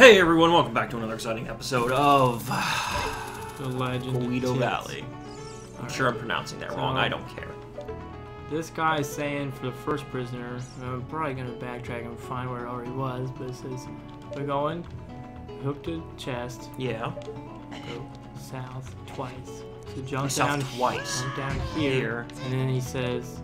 Hey everyone, welcome back to another exciting episode of The Legend of Zelda Valley. I'm sure I'm pronouncing that wrong, I don't care. This guy is saying for the first prisoner, I'm probably going to backtrack and find where it already was, but it says we're going, hook to chest, yeah. Go south twice. So jump down twice. Jump down here, and then he says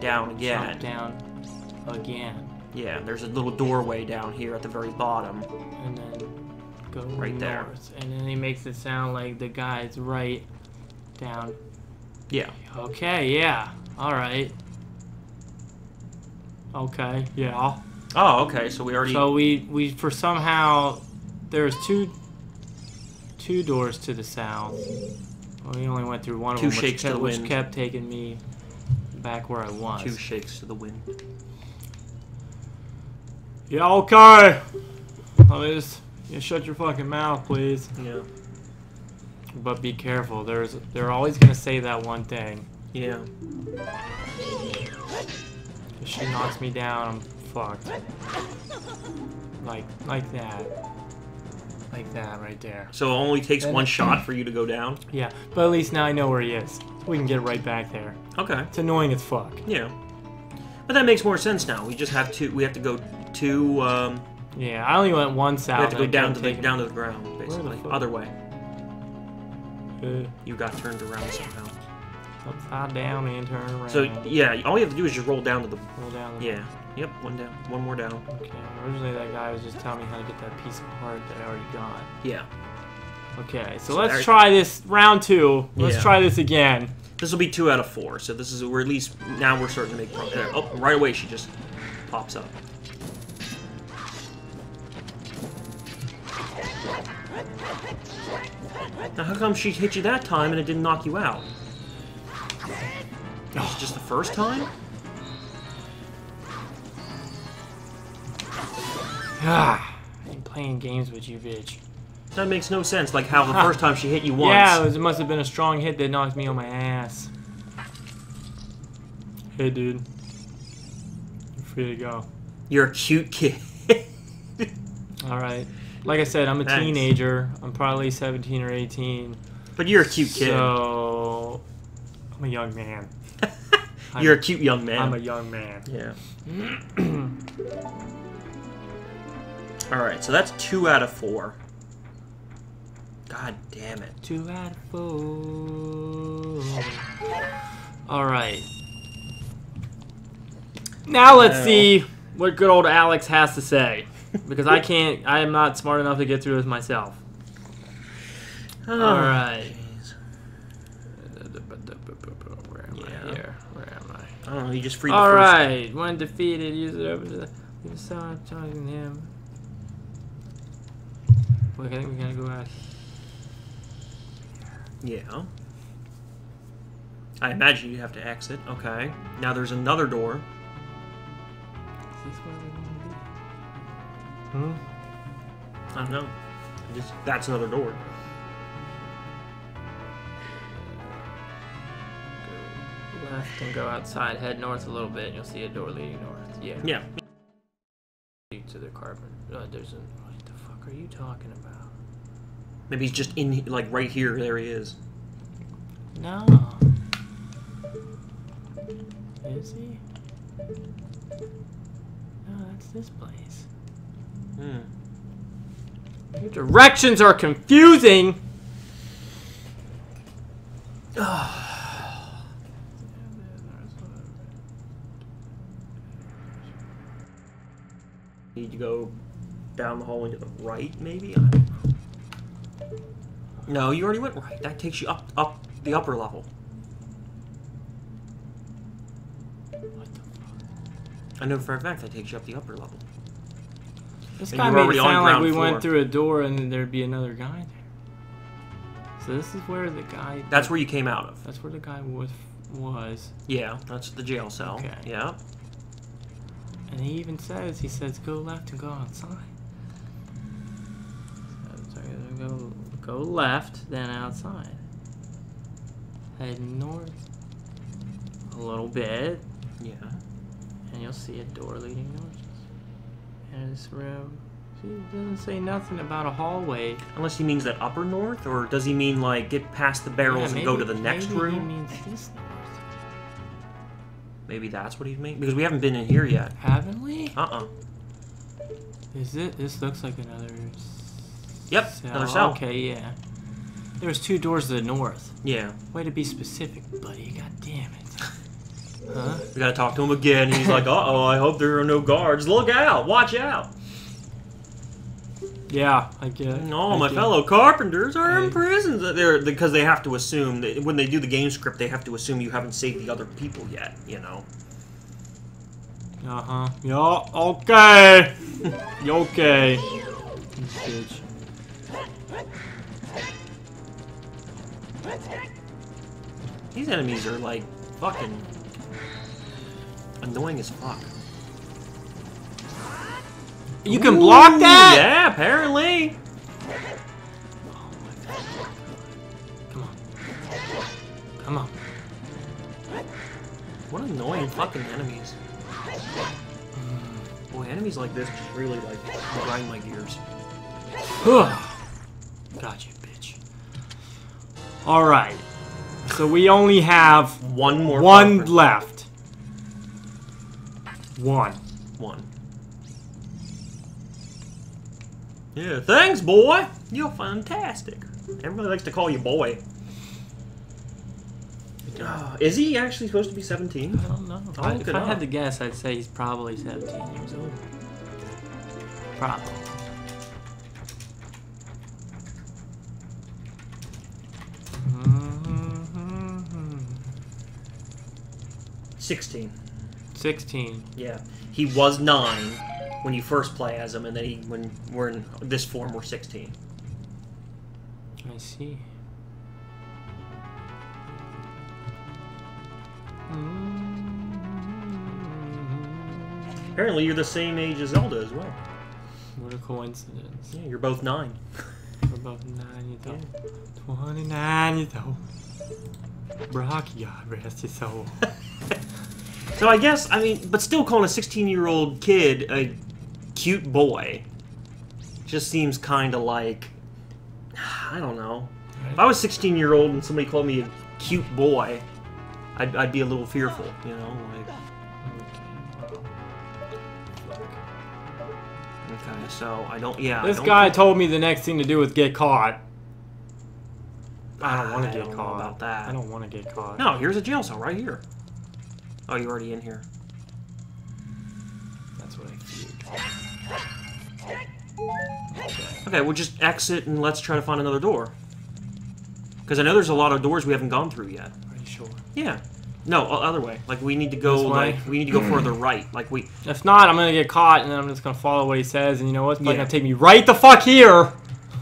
down again. Jump down again. Yeah, there's a little doorway down here at the very bottom. And then go right north. There. And then he makes it sound like the guy's right down. Yeah. Okay, yeah. Alright. Okay, yeah. Oh, okay, so we already... So we for somehow... There's two doors to the south. Well, we only went through one of them, which kept taking me back where I was. Two shakes to the wind. Yeah, okay! Let me just... You shut your fucking mouth, please. Yeah. But be careful, they're always gonna say that one thing. Yeah. If she knocks me down, I'm fucked. Like that. Like that, right there. So it only takes one shot for you to go down? Yeah, but at least now I know where he is. So we can get right back there. Okay. It's annoying as fuck. Yeah. But that makes more sense now. We have to go to yeah, I only went one south. We have to go down to the ground, basically. Other way. You got turned around somehow. Upside down and turn around. So yeah, all you have to do is just roll down to the yeah. Yep, one down. One more down. Okay. Originally that guy was just telling me how to get that piece of heart that I already got. Yeah. Okay, so let's try this round two. Let's try this again. This will be 2 out of 4, so this is we're at least now we're starting to make progress. Oh, right away she just pops up. Now how come she hit you that time and it didn't knock you out? Was it just the first time? Ah, I ain't playing games with you, bitch. That makes no sense, like how the first time she hit you once. Yeah, it must have been a strong hit that knocked me on my ass. Hey, dude. You're free to go. You're a cute kid. Alright. Like I said, I'm a teenager. I'm probably 17 or 18. But you're a cute kid. So... I'm a young man. You're a cute young man. I'm a young man. Yeah. Alright, so that's 2 out of 4. God damn it. 2 out of 4. Alright. Now let's see what good old Alex has to say. Because I am not smart enough to get through this myself. Oh, alright. Where am I here? Where am I? I don't know, you just freed the first one. Alright, when defeated, use it over to the... You saw talking to him. Look, I think we gotta go out here. Yeah. I imagine you have to exit. Okay. Now there's another door. Is this where we're going to be? Hmm? I don't know. That's another door. Go left and go outside. Head north a little bit and you'll see a door leading north. Yeah. Yeah. To the carbon. There's what the fuck are you talking about? Maybe he's just in, like, right here. There he is. No. Is he? No, that's this place. Hmm. Your directions are confusing! Oh. Need to go down the hall and to the right, maybe? I don't know. No, you already went right. That takes you up the upper level. What the fuck? I know for a fact that takes you up the upper level. This guy made it sound like we went through a door and then there'd be another guy there. So this is where the guy... That's where you came out of. That's where the guy was. Yeah, that's the jail cell. Okay. Yeah. And he even says, go left and go outside. So go left, then outside. Head north a little bit. Yeah. And you'll see a door leading north. And this room, He doesn't say nothing about a hallway. Unless he means that upper north, or does he mean like get past the barrels and go to the next room? He means this north. Maybe that's what he means? Because we haven't been in here yet. Haven't we? Is it? This looks like another. Yep, cell. Another cell. Okay, yeah. There's two doors to the north. Yeah. Way to be specific, buddy. God damn it. Huh? We gotta talk to him again. And he's like, "Uh-oh, I hope there are no guards. Look out! Watch out!" Yeah, I get it. No, my fellow carpenters are in prison. They're because they have to assume that when they do the game script, they have to assume you haven't saved the other people yet. You know. Yeah. Okay. You okay? Bitch. These enemies are like fucking annoying as fuck. You can block that? Yeah, apparently. Oh my God. Come on. Come on. What annoying fucking enemies. Boy, enemies like this just really like grind my gears. Gotcha. All right, so we only have one left. One. Yeah, thanks, boy. You're fantastic. Everybody likes to call you boy. Is he actually supposed to be 17? I don't know. If I had to guess, I'd say he's probably 17 years old. Probably. Mm-hmm. 16. Yeah, he was 9 when you first play as him, and then when we're in this form, we're 16. I see. Mm-hmm. Apparently, you're the same age as Zelda as well. What a coincidence! Yeah, you're both 9. We're both 9 years old. Yeah. 29 years old. Brock, God rest his soul. So I guess, I mean, but still calling a 16-year-old kid a cute boy just seems kind of like, I don't know. Right. If I was 16-year-old and somebody called me a cute boy, I'd be a little fearful, you know? Okay, so I don't, This guy told me the next thing to do is get caught. I don't want to get caught. About that. I don't want to get caught. No, here's a jail cell right here. Oh, you're already in here. That's what I figured. Okay, we'll just exit and let's try to find another door. Because I know there's a lot of doors we haven't gone through yet. Are you sure? Yeah. No, other way. Like we need to go. Like we need to go further right. Like we. If not, I'm gonna get caught and then I'm just gonna follow what he says. And you know what? It's probably gonna take me right the fuck here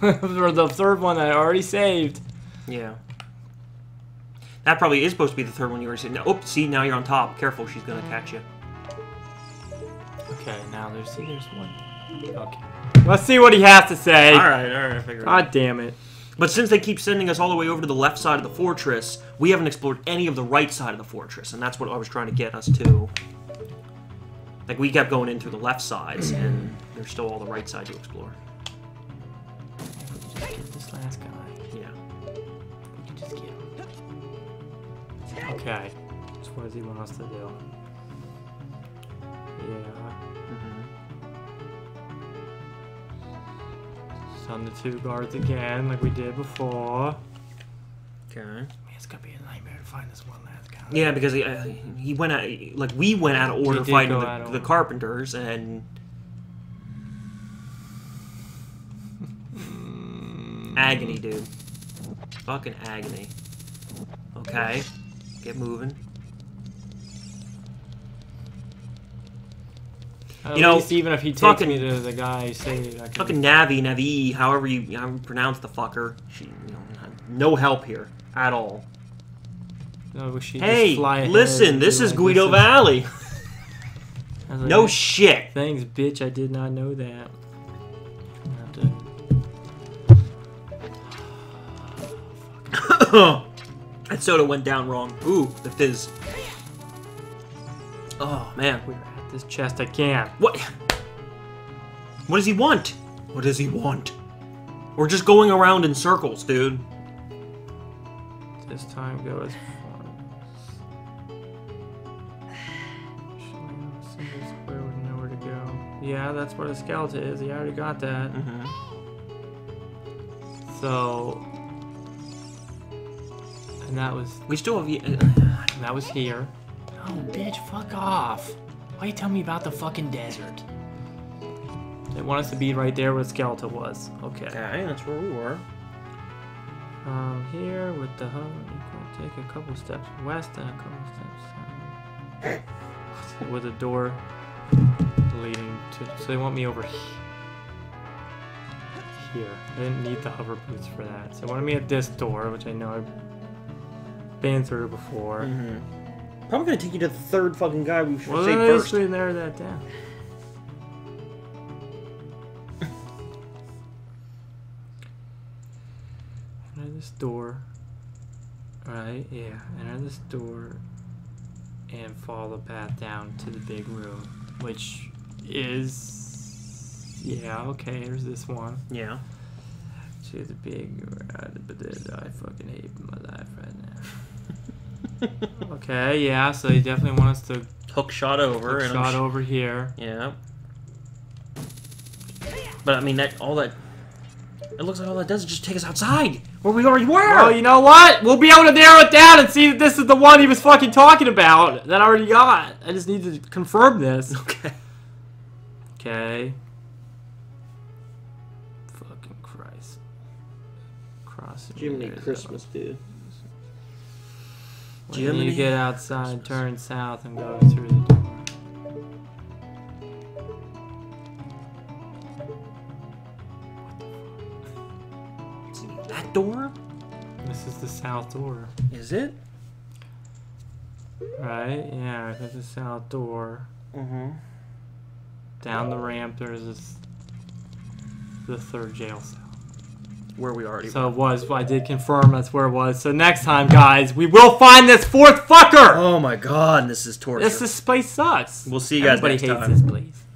for the third one that I already saved. Yeah. That probably is supposed to be the third one you already said. Oh, see, now you're on top. Careful, she's gonna catch you. Okay, now there's one. Okay. Let's see what he has to say. Alright, figure it out. God damn it. But since they keep sending us all the way over to the left side of the fortress, we haven't explored any of the right side of the fortress, and that's what I was trying to get us to. Like, we kept going in through the left sides, and there's still all the right side to explore. Just get this last guy. Okay, so what does he want us to do? Send the 2 guards again, like we did before. Okay. Man, it's gonna be a nightmare to find this one last guy. Yeah, because he went out, like we went out of order fighting the carpenters, and agony, dude. Fucking agony. Okay. Get moving. You know, even if he takes me to the guy, fucking Navi, however you pronounce the fucker. She, you know, no help here at all. No, she hey, just fly listen, this is like, Guido Valley. Like, no shit. Thanks, bitch. I did not know that. Oh, that soda went down wrong. Ooh, the fizz. Oh, man. We're at this chest. I can't. What? What does he want? What does he want? We're just going around in circles, dude. This time go as far. Single square with nowhere to go. Yeah, that's where the skeleton is. Yeah, I already got that. Mm-hmm. So, and that was. We still have. And that was here. Oh, bitch! Fuck off! Why you tell me about the fucking desert? They want us to be right there where Skeletor was. Okay. Okay, that's where we were. Here with the hub, take a couple steps west and a couple steps south. With a door leading to. So they want me over here. I didn't need the hover boots for that. So they wanted me at this door, which I know I've been through before. Mm-hmm. Probably gonna take you to the third fucking guy we should say first. Well, narrow that down. This door, right? Yeah, enter this door and follow the path down to the big room, which is, yeah, okay, there's this one. Yeah. To the big room, but I fucking hate my life right now. Okay, yeah, so you definitely want us to hook shot over. Hook shot over here. Yeah. But I mean, that all that. It looks like all that does is just take us outside, where we already were! Well, you know what? We'll be able to narrow it down and see that this is the one he was fucking talking about, that I already got. I just need to confirm this. Okay. Okay. Fucking Christ. Crossing. Jiminy Christmas, dude. When you get outside, turn south, and go through the door. That door? This is the south door. Is it? Right? Yeah, that's the south door. Mm-hmm. Down the ramp, there's this, the third jail cell. Where we already were. It was. I did confirm that's where it was. So next time, guys, we will find this fourth fucker! Oh my god, this is torture. This place sucks. We'll see you guys next time. Everybody hates this place.